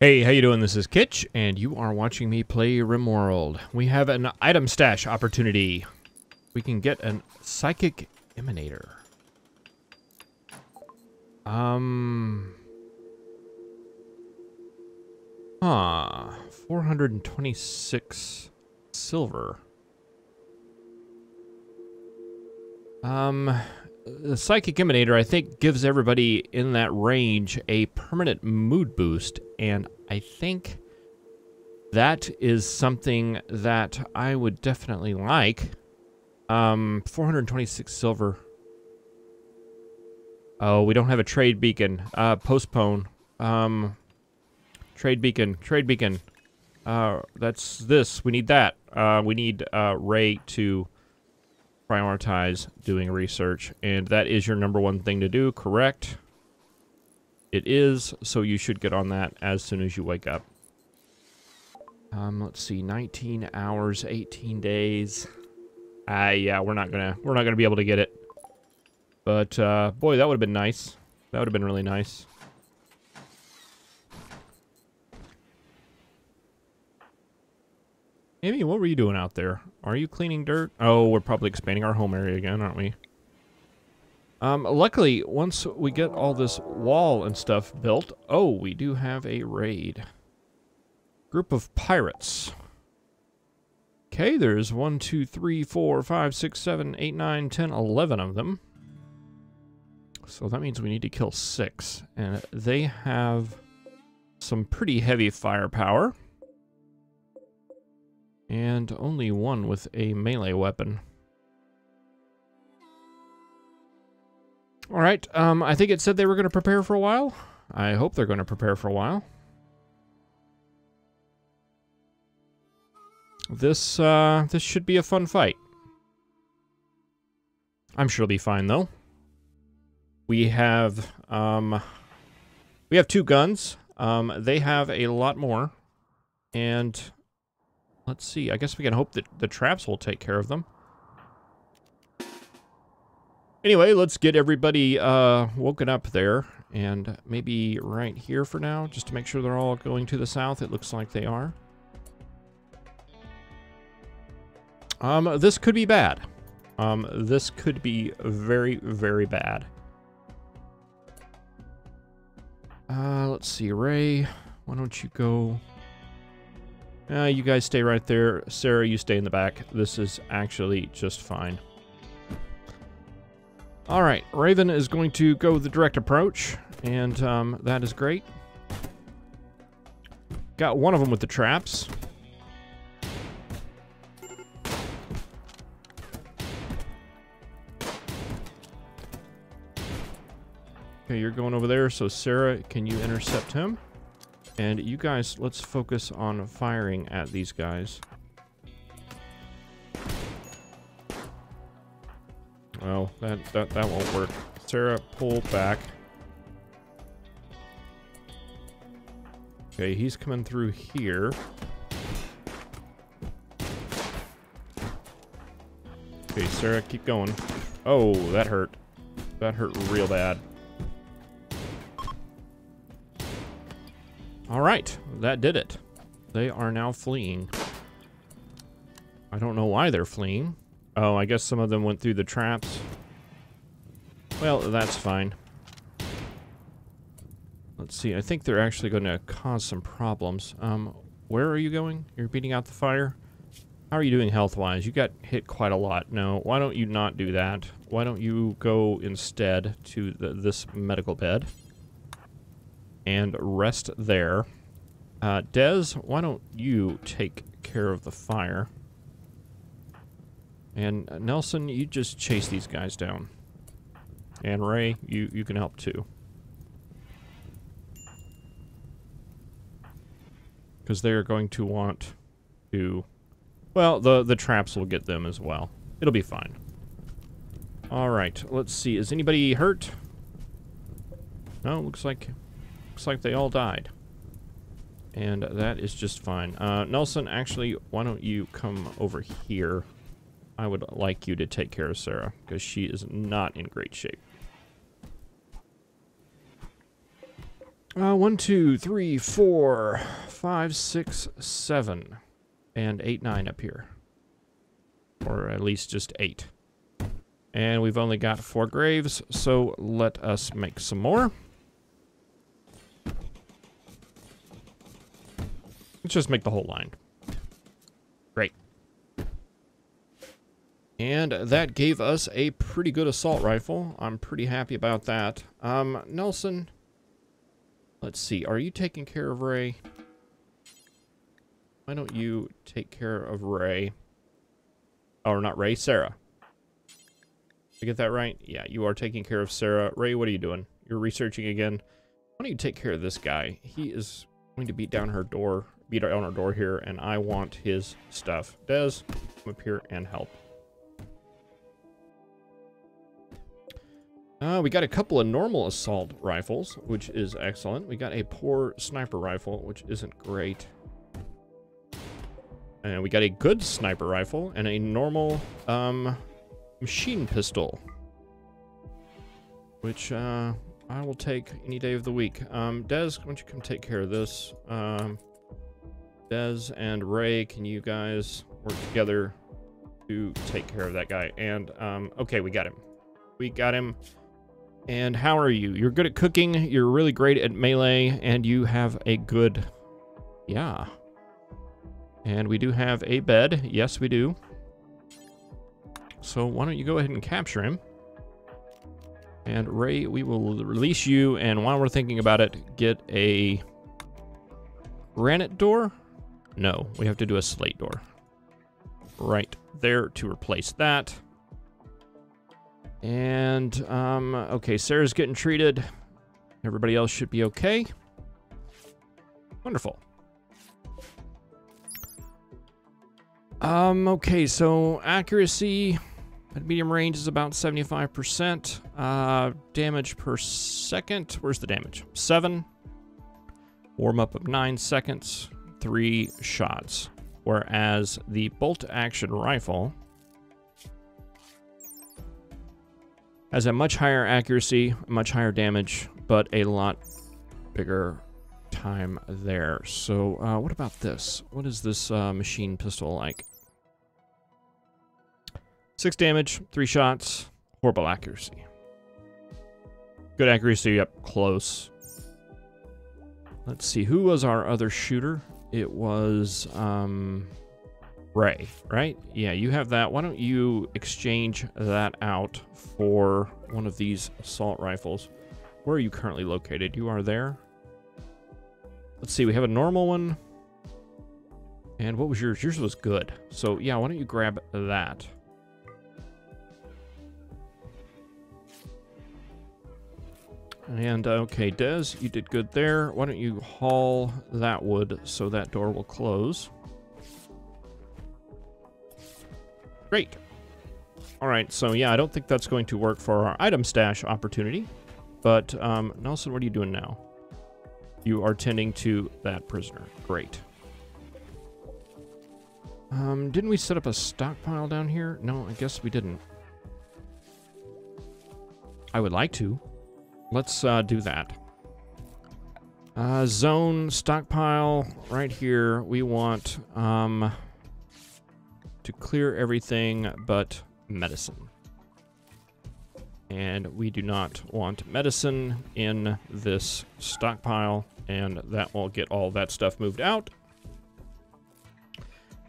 Hey, how you doing? This is Kitch, and you are watching me play RimWorld. We have an item stash opportunity. We can get a psychic emanator. Huh. 426 silver. The psychic emanator, I think, gives everybody in that range a permanent mood boost, and I think that is something that I would definitely like. 426 silver. Oh, we don't have a trade beacon. Postpone. Trade beacon. Trade beacon. That's this. We need that. We need Ray to prioritize doing research, and that is your #1 thing to do, correct? It is, so you should get on that as soon as you wake up. Let's see, 19 hours, 18 days. Yeah, we're not gonna be able to get it. But boy, that would have been nice. That would have been really nice. Amy, what were you doing out there? Are you cleaning dirt? Oh, we're probably expanding our home area again, aren't we? Luckily, once we get all this wall and stuff built... Oh, we do have a raid. Group of pirates. Okay, there's 1, 2, 3, 4, 5, 6, 7, 8, 9, 10, 11 of them. So that means we need to kill 6. And they have some pretty heavy firepower. And only one with a melee weapon. Alright, I think it said they were going to prepare for a while. I hope they're going to prepare for a while. This, this should be a fun fight. I'm sure it'll be fine, though. We have 2 guns. They have a lot more. And... let's see. I guess we can hope that the traps will take care of them. Anyway, let's get everybody woken up there. And maybe right here for now, just to make sure they're all going to the south. It looks like they are. This could be bad. This could be very, very bad. Let's see. Ray, why don't you go... you guys stay right there. Sarah, you stay in the back. This is actually just fine. All right, Raven is going to go with the direct approach, and that is great. Got one of them with the traps. Okay, you're going over there, so Sarah, can you intercept him? And you guys, let's focus on firing at these guys. Well, that won't work. Sarah, pull back. Okay, he's coming through here. Okay, Sarah, keep going. Oh, that hurt. That hurt real bad. All right, that did it. They are now fleeing. I don't know why they're fleeing. Oh, I guess some of them went through the traps. Well, that's fine. Let's see, I think they're actually going to cause some problems. Where are you going? You're beating out the fire? How are you doing health-wise? You got hit quite a lot. No, why don't you not do that? Why don't you go instead to this medical bed? And rest there. Dez, why don't you take care of the fire? And Nelson, you just chase these guys down. And Ray, you can help too. Because they are going to want to... well, the traps will get them as well. It'll be fine. Alright, let's see. Is anybody hurt? No, looks like they all died. And that is just fine. Nelson, actually, why don't you come over here? I would like you to take care of Sarah, because she is not in great shape. 1, 2, 3, 4, 5, 6, 7, and 8, 9 up here. Or at least just 8. And we've only got 4 graves, so let us make some more. Let's just make the whole line. Great. And that gave us a pretty good assault rifle. I'm pretty happy about that. Nelson, let's see. Are you taking care of Ray? Why don't you take care of Ray? Or not Ray, Sarah. Did I get that right? Yeah, you are taking care of Sarah. Ray, what are you doing? You're researching again. Why don't you take care of this guy? He is going to beat down our door here, and I want his stuff. Des, come up here and help. We got a couple of normal assault rifles, which is excellent. We got a poor sniper rifle, which isn't great. And we got a good sniper rifle and a normal machine pistol, which I will take any day of the week. Des, why don't you come take care of this? Des and Ray, can you guys work together to take care of that guy? And, okay, we got him. We got him. And how are you? You're good at cooking, you're really great at melee, and you have a good... Yeah. And we do have a bed. Yes, we do. So why don't you go ahead and capture him. And Ray, we will release you, and while we're thinking about it, get a... granite door? No, we have to do a slate door. Right there to replace that. And, okay, Sarah's getting treated. Everybody else should be okay. Wonderful. Okay, so accuracy at medium range is about 75%. Damage per second. Where's the damage? 7. Warm up of 9 seconds. 3 shots. Whereas the bolt action rifle has a much higher accuracy, much higher damage, but a lot bigger time there. So what about this? What is this machine pistol like? 6 damage, 3 shots, horrible accuracy. Good accuracy up close. Let's see, who was our other shooter? It was Ray, right? Yeah, you have that. Why don't you exchange that out for one of these assault rifles? Where are you currently located? You are there. Let's see, we have a normal one. And what was yours? Yours was good. So yeah, why don't you grab that? And okay, Des, you did good there. Why don't you haul that wood so that door will close? Great. All right, so yeah, I don't think that's going to work for our item stash opportunity, but Nelson, what are you doing now? You are tending to that prisoner. Great. Didn't we set up a stockpile down here? No, I guess we didn't. I would like to. Let's do that. Zone stockpile right here. We want... to clear everything but medicine. And we do not want medicine in this stockpile, and that will get all that stuff moved out.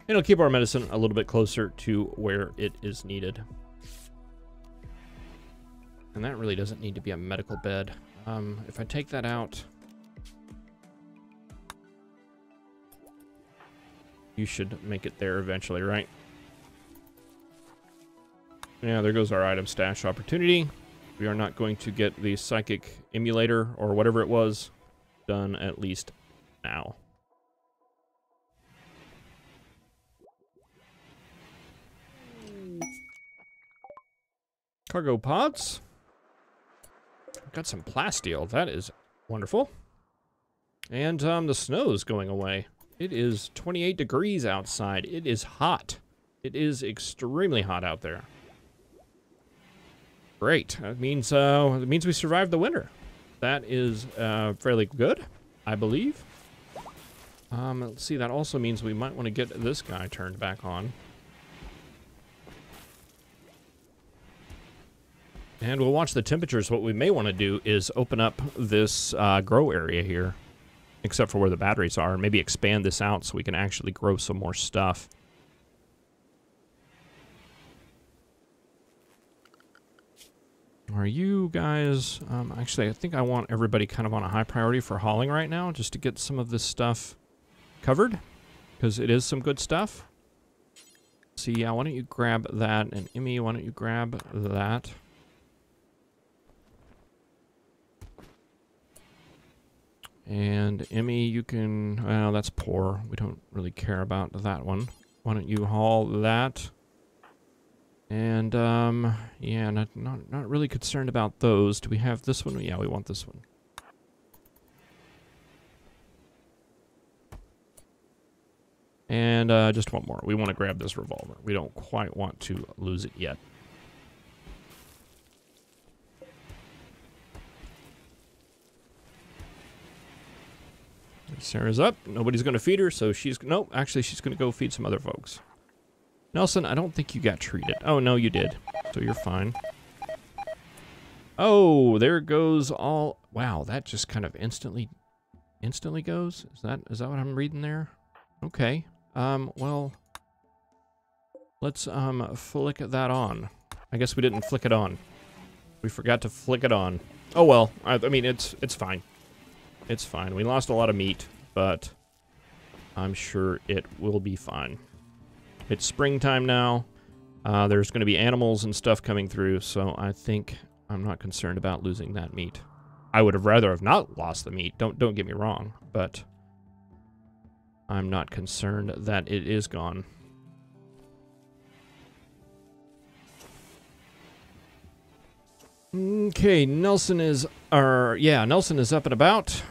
It'll keep our medicine a little bit closer to where it is needed. And that really doesn't need to be a medical bed. If I take that out, you should make it there eventually, right? Yeah, there goes our item stash opportunity. We are not going to get the psychic emulator or whatever it was done, at least now. Cargo pods. Got some plasteel. That is wonderful. And the snow is going away. It is 28 degrees outside. It is hot. It is extremely hot out there. Great. It means we survived the winter. That is fairly good, I believe. Let's see, that also means we might want to get this guy turned back on. And we'll watch the temperatures. What we may want to do is open up this grow area here, except for where the batteries are, and maybe expand this out so we can actually grow some more stuff. Are you guys, actually, I think I want everybody kind of on a high priority for hauling right now, just to get some of this stuff covered, because it is some good stuff. So yeah, why don't you grab that, and Emmy, why don't you grab that? And Emmy, you can, well, that's poor. We don't really care about that one. Why don't you haul that? And, yeah, not really concerned about those. Do we have this one? Yeah, we want this one. And, just one more. We want to grab this revolver. We don't quite want to lose it yet. Sarah's up. Nobody's going to feed her, so she's... No, actually, she's going to go feed some other folks. Nelson, I don't think you got treated. Oh, no, you did. So you're fine. Oh, there goes all... Wow, that just kind of instantly goes? Is that what I'm reading there? Okay. Well, let's flick that on. I guess we didn't flick it on. We forgot to flick it on. Oh, well. I mean, it's fine. It's fine. We lost a lot of meat, but I'm sure it will be fine. It's springtime now. There's going to be animals and stuff coming through, so I think I'm not concerned about losing that meat. I would have rather have not lost the meat. Don't get me wrong, but I'm not concerned that it is gone. Okay, Nelson is, yeah, Nelson is up and about.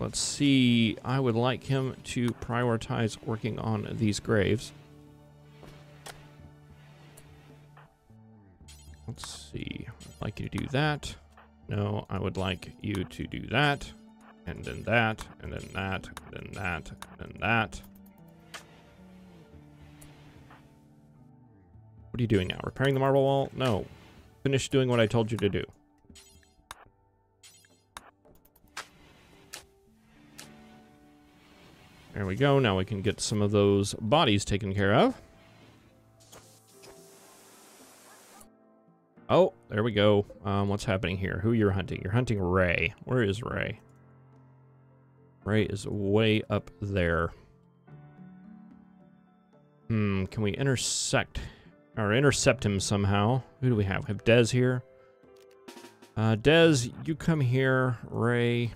Let's see, I would like him to prioritize working on these graves. Let's see, I'd like you to do that. No, I would like you to do that, and then that, and then that, and then that, and then that. What are you doing now? Repairing the marble wall? No. Finish doing what I told you to do. There we go. Now we can get some of those bodies taken care of. Oh, there we go. What's happening here? Who you're hunting? You're hunting Ray. Where is Ray? Ray is way up there. Can we intersect or intercept him somehow? Who do we have? We have Dez here. Dez, you come here. Ray,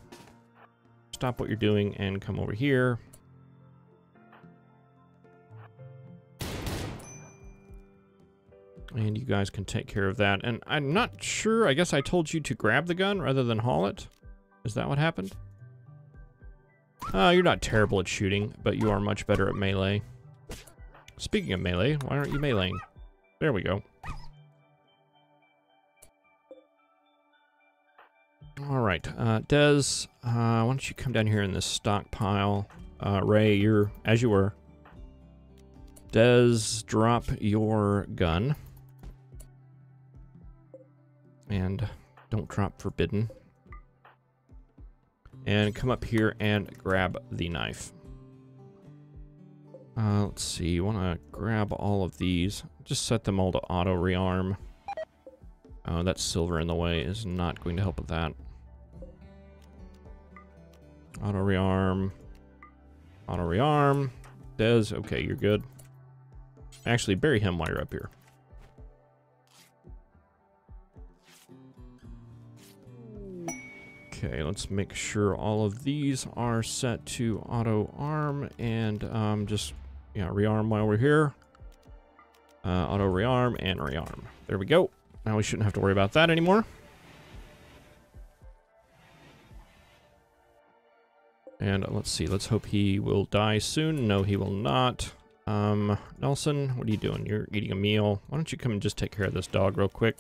stop what you're doing and come over here. And you guys can take care of that. And I'm not sure. I guess I told you to grab the gun rather than haul it. Is that what happened? You're not terrible at shooting, but you are much better at melee. Speaking of melee, why aren't you meleeing? There we go. All right. Dez, why don't you come down here in this stockpile? Ray, you're as you were. Dez, drop your gun. And don't drop Forbidden. And come up here and grab the knife. Let's see, you want to grab all of these. Just set them all to auto rearm. Oh, that silver in the way is not going to help with that. Auto rearm. Auto rearm. Dez, okay, you're good. Actually, bury him while you're up here. Okay, let's make sure all of these are set to auto arm and just, yeah, rearm while we're here. Auto rearm and rearm. There we go. Now we shouldn't have to worry about that anymore. And let's see. Let's hope he will die soon. No, he will not. Nelson, what are you doing? You're eating a meal. Why don't you come and just take care of this dog real quick?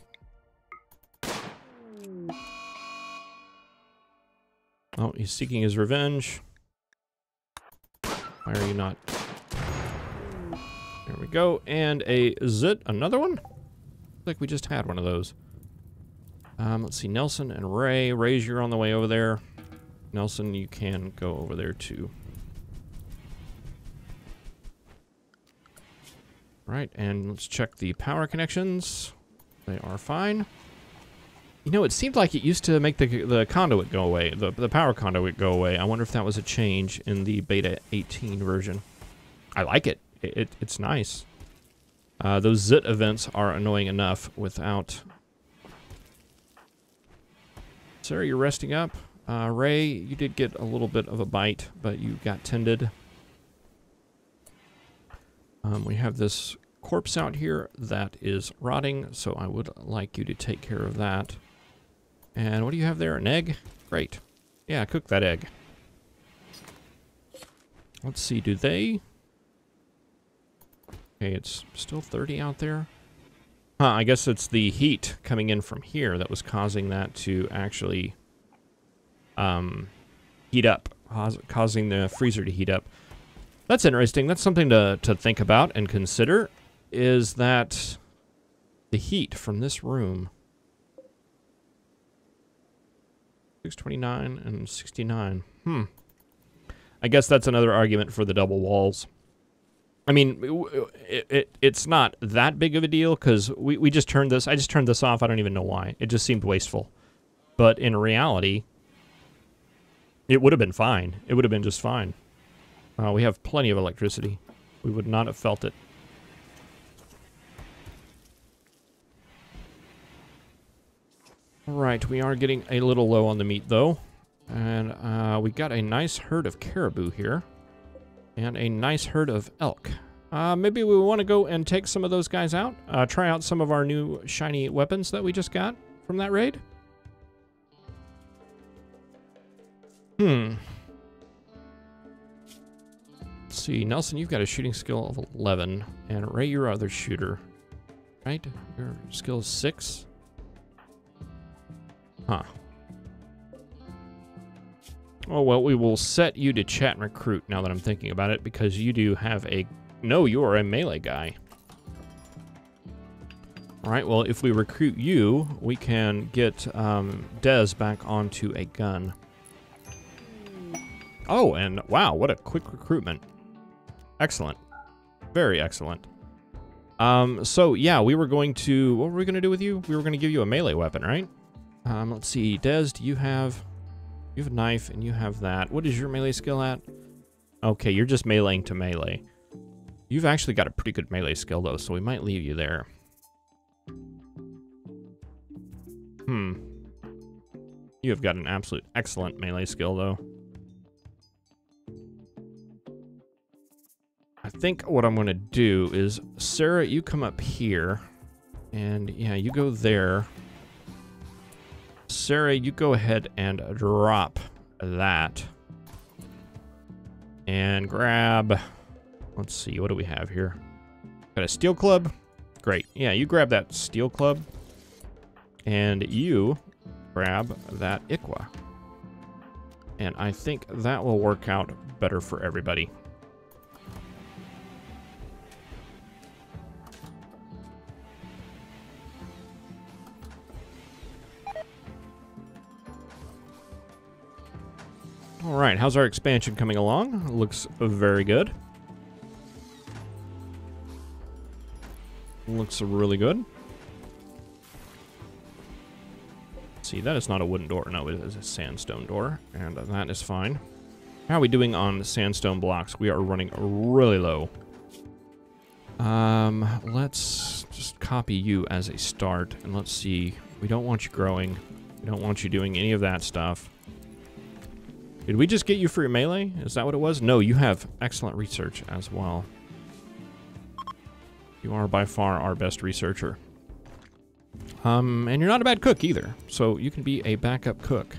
He's seeking his revenge. Why are you not? There we go. And a zit. Another one? Looks like we just had one of those. Let's see. Nelson and Ray. Ray's, you're on the way over there. Nelson, you can go over there too. Right, and let's check the power connections. They are fine. You know, it seemed like it used to make the conduit go away, the power conduit go away. I wonder if that was a change in the beta 18 version. I like it. It's nice. Those zit events are annoying enough without... Sarah, you're resting up. Ray, you did get a little bit of a bite, but you got tended. We have this corpse out here that is rotting, so I would like you to take care of that. And what do you have there? An egg? Great. Yeah, cook that egg. Let's see, do they... Okay, it's still 30 out there. Huh, I guess it's the heat coming in from here that was causing that to actually heat up, causing the freezer to heat up. That's interesting. That's something to think about and consider, is that the heat from this room. 629 and 69. I guess that's another argument for the double walls. I mean, it's not that big of a deal, because we just turned this. I just turned this off. I don't even know why. It just seemed wasteful. But in reality, it would have been fine. It would have been just fine. We have plenty of electricity. We would not have felt it. Alright, we are getting a little low on the meat, though. And we got a nice herd of caribou here. And a nice herd of elk. Maybe we want to go and take some of those guys out. Try out some of our new shiny weapons that we just got from that raid. Let's see, Nelson, you've got a shooting skill of 11, and Ray, your other shooter, right? Your skill is 6. Huh. Oh, well, we will set you to chat and recruit now that I'm thinking about it, because you do have a... No, you are a melee guy. All right, well, if we recruit you, we can get Dez back onto a gun. Oh, and wow, what a quick recruitment. Excellent. Very excellent. So yeah, we were going to... What were we going to do with you? We were going to give you a melee weapon, right? Let's see. Des, do you have... You have a knife, and you have that. What is your melee skill at? Okay, you're just meleeing to melee. You've actually got a pretty good melee skill, though, so we might leave you there. You have got an absolute excellent melee skill, though. I think what I'm going to do is, Sarah, you come up here, and yeah, you go there. Sarah, you go ahead and drop that. And grab, let's see, what do we have here? Got a steel club? Great. Yeah, you grab that steel club, and you grab that Ikwa. And I think that will work out better for everybody. All right, how's our expansion coming along? Looks very good. Looks really good. See, that is not a wooden door. No, it is a sandstone door, and that is fine. How are we doing on sandstone blocks? We are running really low. Let's just copy you as a start, and let's see. We don't want you growing. We don't want you doing any of that stuff. Did we just get you for your melee? Is that what it was? No, you have excellent research as well. You are by far our best researcher. And you're not a bad cook either, so you can be a backup cook.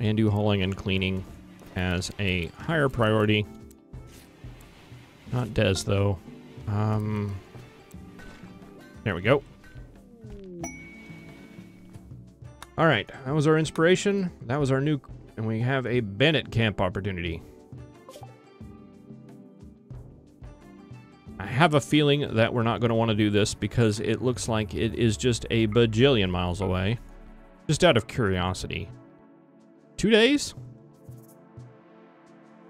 And do hauling and cleaning as a higher priority. Not Des, though. There we go. All right, that was our inspiration. That was our new and we have a Bennett camp opportunity. I have a feeling that we're not going to want to do this because it looks like it is just a bajillion miles away. Just out of curiosity. 2 days?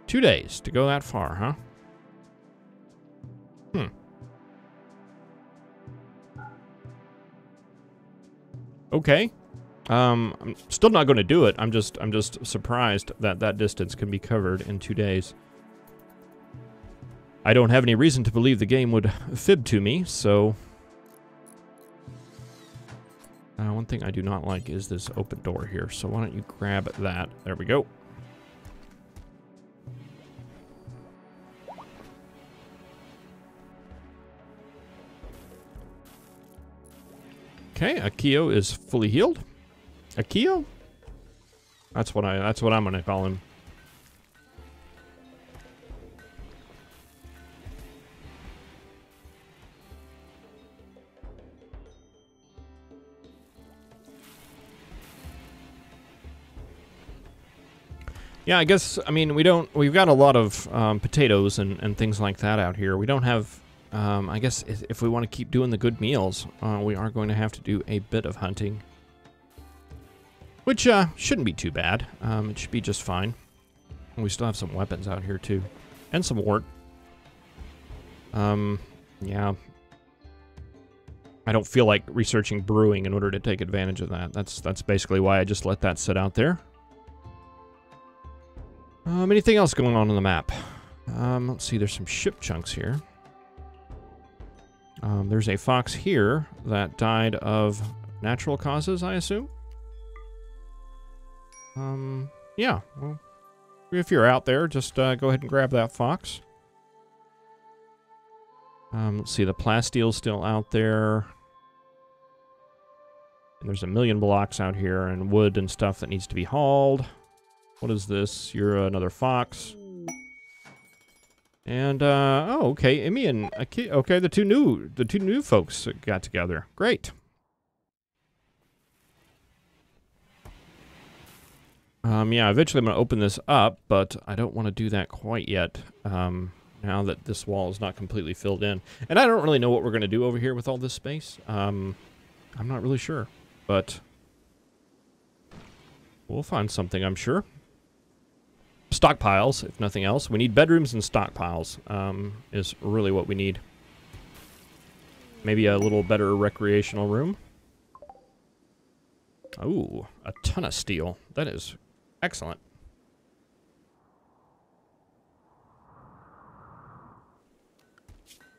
2 days to go that far, huh? Okay. I'm still not going to do it. I'm just surprised that that distance can be covered in 2 days. I don't have any reason to believe the game would fib to me, so... one thing I do not like is this open door here, so why don't you grab that? There we go. Okay, Akio is fully healed. Akio? That's what I'm gonna call him. Yeah, I guess, I mean, we've got a lot of potatoes and things like that out here. We don't have I guess if we want to keep doing the good meals, we are going to have to do a bit of hunting. Which shouldn't be too bad. It should be just fine. And we still have some weapons out here, too. And some wart. Yeah. I don't feel like researching brewing in order to take advantage of that. That's basically why I just let that sit out there. Anything else going on the map? Let's see, there's some ship chunks here. There's a fox here that died of natural causes, I assume. Yeah. Well, if you're out there, just go ahead and grab that fox. Let's see, the plastile's still out there. And there's a million blocks out here and wood and stuff that needs to be hauled. What is this? You're another fox. And, oh, okay, Emmy and Aki, okay, the two new folks got together. Great. Yeah, eventually I'm going to open this up, but I don't want to do that quite yet, now that this wall is not completely filled in. And I don't really know what we're going to do over here with all this space. I'm not really sure, but we'll find something, I'm sure. Stockpiles, if nothing else. We need bedrooms and stockpiles, is really what we need. Maybe a little better recreational room. Ooh, a ton of steel. That is excellent.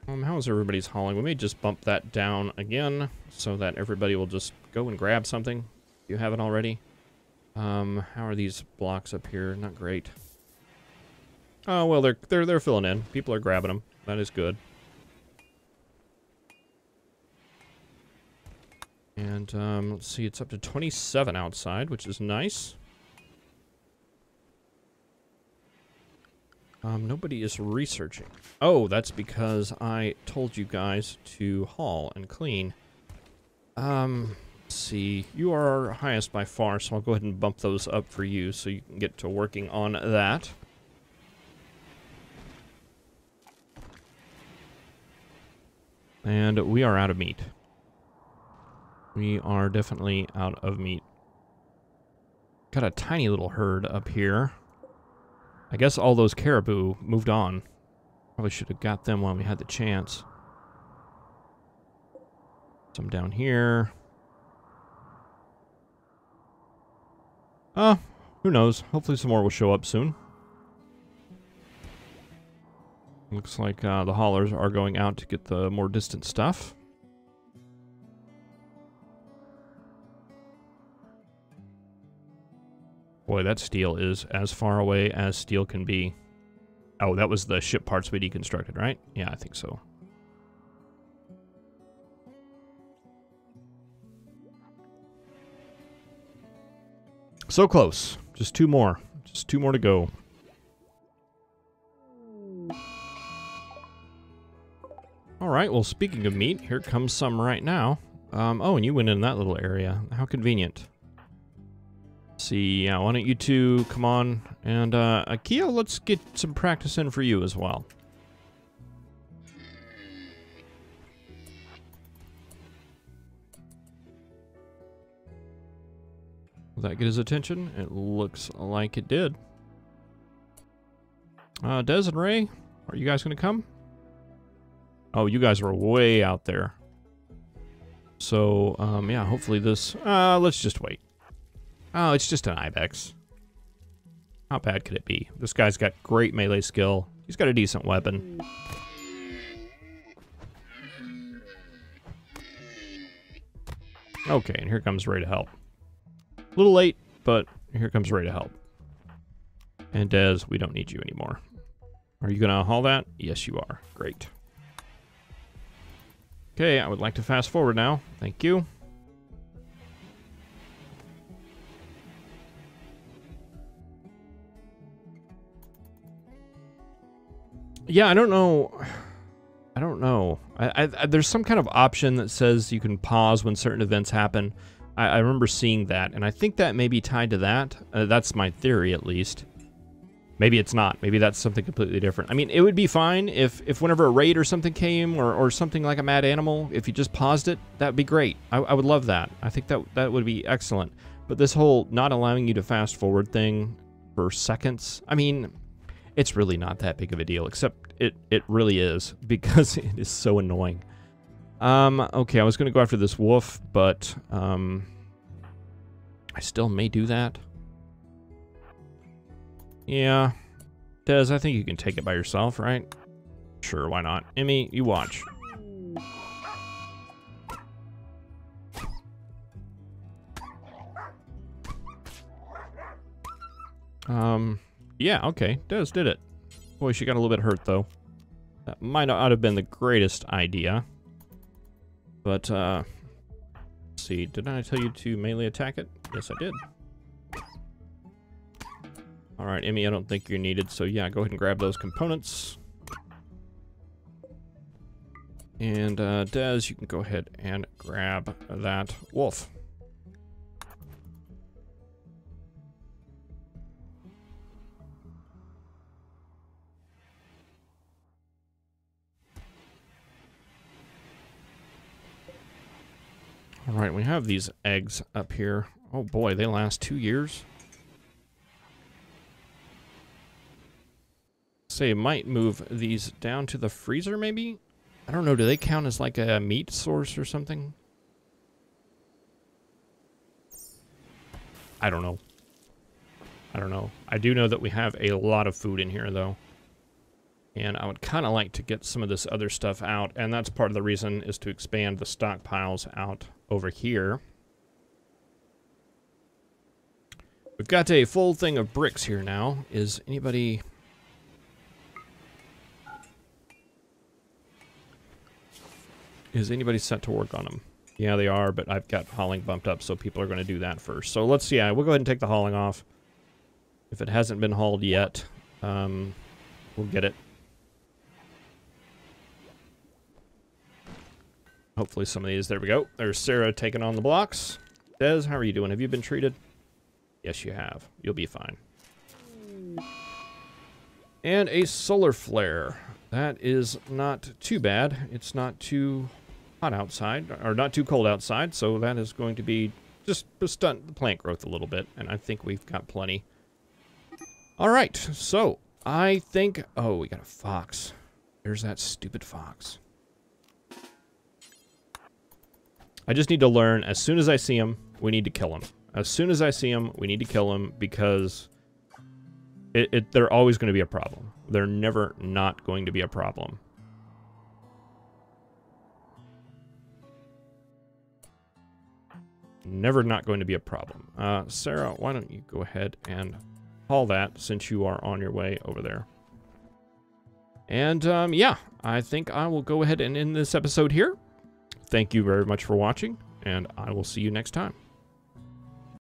How's everybody's hauling? We may just bump that down again so that everybody will just go and grab something. You haven't already. How are these blocks up here? Not great. Oh, well, they're filling in. People are grabbing them. That is good. And, let's see, it's up to 27 outside, which is nice. Nobody is researching. Oh, that's because I told you guys to haul and clean. Let's see, you are highest by far, so I'll go ahead and bump those up for you so you can get to working on that. And we are out of meat. We are definitely out of meat. Got a tiny little herd up here. I guess all those caribou moved on. Probably should have got them while we had the chance. Some down here. Who knows? Hopefully some more will show up soon. Looks like the haulers are going out to get the more distant stuff. Boy, that steel is as far away as steel can be. Oh, that was the ship parts we deconstructed, right? Yeah, I think so. So close. Just two more. Just two more to go. Alright, well, speaking of meat, here comes some right now. Oh, and you went in that little area. How convenient. See, yeah, why don't you two come on? And Akia, let's get some practice in for you as well. Will that get his attention? It looks like it did. Des and Ray, are you guys gonna come? Oh, you guys were way out there. So, yeah, hopefully this... let's just wait. Oh, it's just an Ibex. How bad could it be? This guy's got great melee skill. He's got a decent weapon. Okay, and here comes Ray to help. A little late, but here comes Ray to help. And Des, we don't need you anymore. Are you gonna haul that? Yes, you are. Great. Okay, I would like to fast forward now. Thank you. Yeah, I don't know. I don't know. There's some kind of option that says you can pause when certain events happen. I remember seeing that, and I think that may be tied to that. That's my theory, at least. Maybe it's not. Maybe that's something completely different. I mean, it would be fine if whenever a raid or something came, or something like a mad animal, if you just paused it, that would be great. I would love that. I think that would be excellent. But this whole not allowing you to fast forward thing for seconds, I mean, it's really not that big of a deal, except it really is, because it is so annoying. Okay, I was going to go after this wolf, but I still may do that. Yeah. Des, I think you can take it by yourself, right? Sure, why not? Emmy, you watch. Yeah, okay. Des did it. Boy, she got a little bit hurt, though. That might not have been the greatest idea. But, let's see. Didn't I tell you to melee attack it? Yes, I did. All right, Emmy, I don't think you're needed, so yeah, go ahead and grab those components. And Des, you can go ahead and grab that wolf. All right, we have these eggs up here. Oh boy, they last 2 years. Say might move these down to the freezer, maybe? I don't know, do they count as like a meat source or something? I don't know. I don't know. I do know that we have a lot of food in here, though. And I would kind of like to get some of this other stuff out, and that's part of the reason is to expand the stockpiles out over here. We've got a full thing of bricks here now. Is anybody... Is anybody set to work on them? Yeah, they are, but I've got hauling bumped up, so people are going to do that first. So let's see. Yeah, we'll go ahead and take the hauling off. If it hasn't been hauled yet, we'll get it. Hopefully some of these. There we go. There's Sarah taking on the blocks. Des, how are you doing? Have you been treated? Yes, you have. You'll be fine. And a solar flare. That is not too bad. It's not too hot outside, or not too cold outside, so that is going to be just to stunt the plant growth a little bit, and I think we've got plenty. All right, so I think... Oh, we got a fox. There's that stupid fox. I just need to learn, as soon as I see him, we need to kill him. As soon as I see him, we need to kill him, because... they're always going to be a problem. They're never not going to be a problem. Never not going to be a problem. Sarah, why don't you go ahead and haul that since you are on your way over there. And yeah, I think I will go ahead and end this episode here. Thank you very much for watching, and I will see you next time.